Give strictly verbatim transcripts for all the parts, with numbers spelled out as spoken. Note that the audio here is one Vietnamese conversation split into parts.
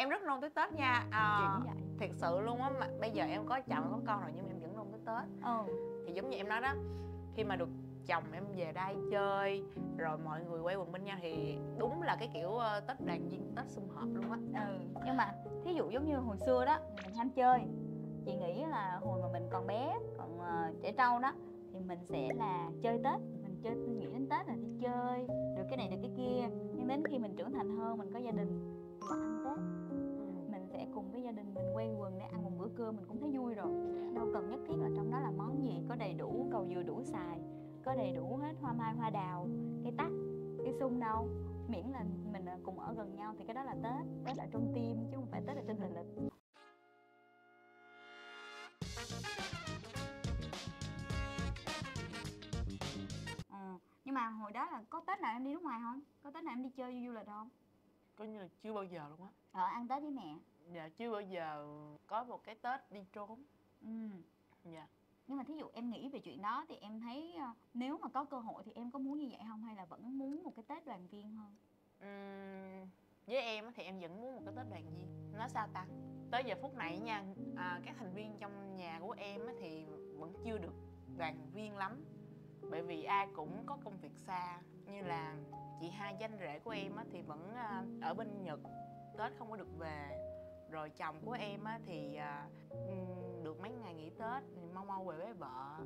Em rất nôn tới Tết nha. À, thiệt sự luôn á, bây giờ em có chồng có con rồi nhưng em vẫn nôn tới Tết. Ừ. Thì giống như em nói đó, khi mà được chồng em về đây chơi rồi mọi người quay quần bên nhau thì đúng là cái kiểu Tết đoàn viên, Tết sum họp luôn á. Ừ. Nhưng mà thí dụ giống như hồi xưa đó mình ham chơi, chị nghĩ là hồi mà mình còn bé, còn uh, trẻ trâu đó thì mình sẽ là chơi Tết, mình chơi mình nghĩ đến Tết là đi chơi được cái này được cái kia. Nhưng đến khi mình trưởng thành hơn, mình có gia đình mà ăn Tết, mình sẽ cùng với gia đình mình quay quần để ăn một bữa cơm mình cũng thấy vui rồi. Đâu cần nhất thiết là trong đó là món gì, có đầy đủ cầu dừa đủ xài, có đầy đủ hết hoa mai hoa đào, cây tắc, cây sung đâu, miễn là mình cùng ở gần nhau thì cái đó là Tết. Tết ở trong tim chứ không phải Tết ở trên tình lịch. À, nhưng mà hồi đó là có Tết nào em đi nước ngoài không? Có Tết nào em đi chơi đi du lịch không? Coi như là chưa bao giờ luôn á. Ờ, ăn Tết với mẹ. Dạ, chưa bao giờ có một cái Tết đi trốn. Ừ. Dạ. Nhưng mà thí dụ em nghĩ về chuyện đó thì em thấy nếu mà có cơ hội thì em có muốn như vậy không? Hay là vẫn muốn một cái Tết đoàn viên hơn? Uhm, với em thì em vẫn muốn một cái Tết đoàn viên. Nó sao ta? Tới giờ phút này nha, à, các thành viên trong nhà của em thì vẫn chưa được đoàn viên lắm. Bởi vì ai cũng có công việc xa. Như là chị hai danh rể của em thì vẫn ở bên Nhật, Tết không có được về. Rồi chồng của em thì được mấy ngày nghỉ Tết thì mau mau về với vợ.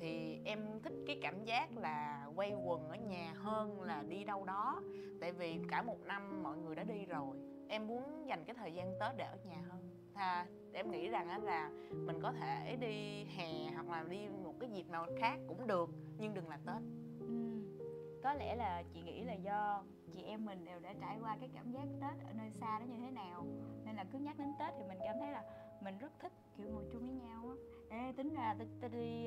Thì em thích cái cảm giác là quay quần ở nhà hơn là đi đâu đó. Tại vì cả một năm mọi người đã đi rồi, em muốn dành cái thời gian Tết để ở nhà hơn. Thà em nghĩ rằng là mình có thể đi hè hoặc là đi một cái dịp nào khác cũng được, nhưng đừng là Tết. Có lẽ là chị nghĩ là do chị em mình đều đã trải qua cái cảm giác Tết ở nơi xa đó như thế nào, nên là cứ nhắc đến Tết thì mình cảm thấy là mình rất thích kiểu ngồi chung với nhau á. Ê, tính ra ta đi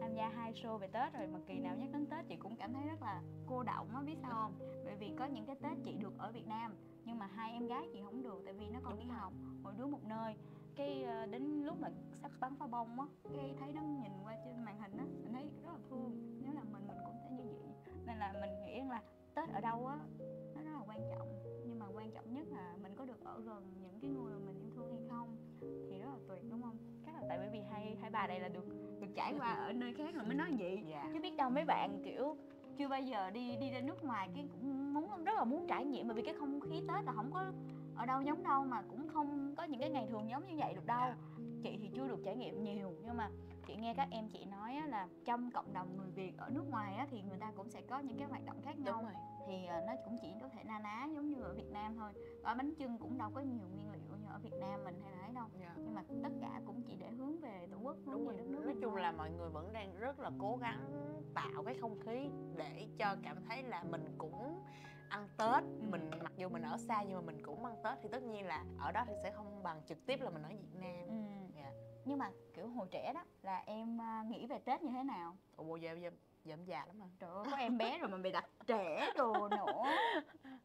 tham gia hai show về Tết rồi mà kỳ nào nhắc đến Tết chị cũng cảm thấy rất là cô đọng á, biết sao không? Bởi vì có những cái Tết chị được ở Việt Nam nhưng mà hai em gái chị không được, tại vì nó còn đi học, mỗi đứa một nơi. Cái đến lúc mà sắp bắn pháo bông á, cái thấy nó nhìn qua trên màn hình á, mình thấy rất là thương. Nếu là mình mình cũng thấy như vậy. Nên là mình nghĩ là Tết ở đâu á nó rất là quan trọng, nhưng mà quan trọng nhất là mình có được ở gần những cái người mà mình yêu thương hay không thì rất là tuyệt, đúng không? Chắc là tại bởi vì hai hai bà đây là được được trải qua ở nơi khác rồi mới nói vậy. Yeah. Chứ biết đâu mấy bạn kiểu chưa bao giờ đi đi ra nước ngoài cái cũng muốn rất là muốn trải nghiệm, bởi vì cái không khí Tết là không có ở đâu giống đâu, mà cũng không có những cái ngày thường giống như vậy được đâu. Yeah. Chị thì chưa được trải nghiệm nhiều nhưng mà chị nghe các em chị nói á, là trong cộng đồng người Việt ở nước ngoài á, thì người ta cũng sẽ có những cái hoạt động khác nhau. Đúng rồi. Thì nó cũng chỉ có thể na ná giống như ở Việt Nam thôi. Ở bánh chưng cũng đâu có nhiều nguyên liệu như ở Việt Nam mình hay là ấy đâu. Yeah. Nhưng mà tất cả cũng chỉ để hướng về Tổ quốc, hướng về đất nước. Nói chung thôi là mọi người vẫn đang rất là cố gắng tạo cái không khí để cho cảm thấy là mình cũng ăn Tết. Ừ. Mình mặc dù mình ở xa nhưng mà mình cũng ăn Tết, thì tất nhiên là ở đó thì sẽ không bằng trực tiếp là mình ở Việt Nam. Ừ. Yeah. Nhưng mà kiểu hồi trẻ đó là em nghĩ về Tết như thế nào? Ồ, giờ, giờ, giờ em già lắm hả? Trời ơi, có em bé rồi mà bị đặt trẻ đồ nữa.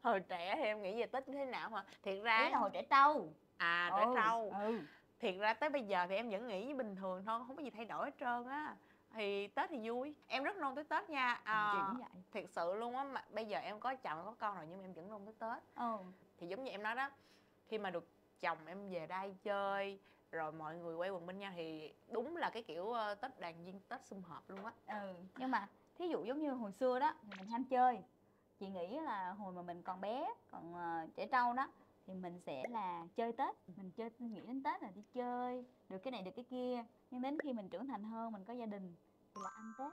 Hồi trẻ thì em nghĩ về Tết như thế nào hả? Thiệt ra đấy là hồi trẻ trâu. À, trẻ trâu. Ừ. Thiệt ra tới bây giờ thì em vẫn nghĩ bình thường thôi, không có gì thay đổi hết trơn á. Thì Tết thì vui. Em rất nôn tới Tết nha. À, chị cũng vậy. Thiệt sự luôn á, bây giờ em có chồng có con rồi nhưng mà em vẫn nôn tới Tết. Ừ. Thì giống như em nói đó, khi mà được chồng em về đây chơi rồi mọi người quay quần bên nhau thì đúng là cái kiểu Tết đoàn viên, Tết sum họp luôn á. Ừ. Nhưng mà thí dụ giống như hồi xưa đó mình ham chơi, chị nghĩ là hồi mà mình còn bé, còn uh, trẻ trâu đó thì mình sẽ là chơi Tết, mình chơi nghĩ đến Tết là đi chơi được cái này được cái kia. Nhưng đến khi mình trưởng thành hơn, mình có gia đình thì là ăn Tết.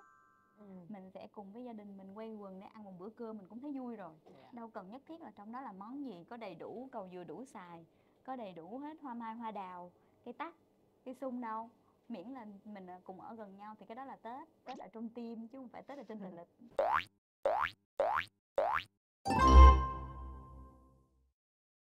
Ừ. Mình sẽ cùng với gia đình mình quay quần để ăn một bữa cơm mình cũng thấy vui rồi. Yeah. Đâu cần nhất thiết là trong đó là món gì, có đầy đủ cầu dừa đủ xài, có đầy đủ hết hoa mai hoa đào, cây tắc, cây sung đâu, miễn là mình cùng ở gần nhau thì cái đó là Tết. Tết ở trong tim chứ không phải Tết ở trên tình lịch.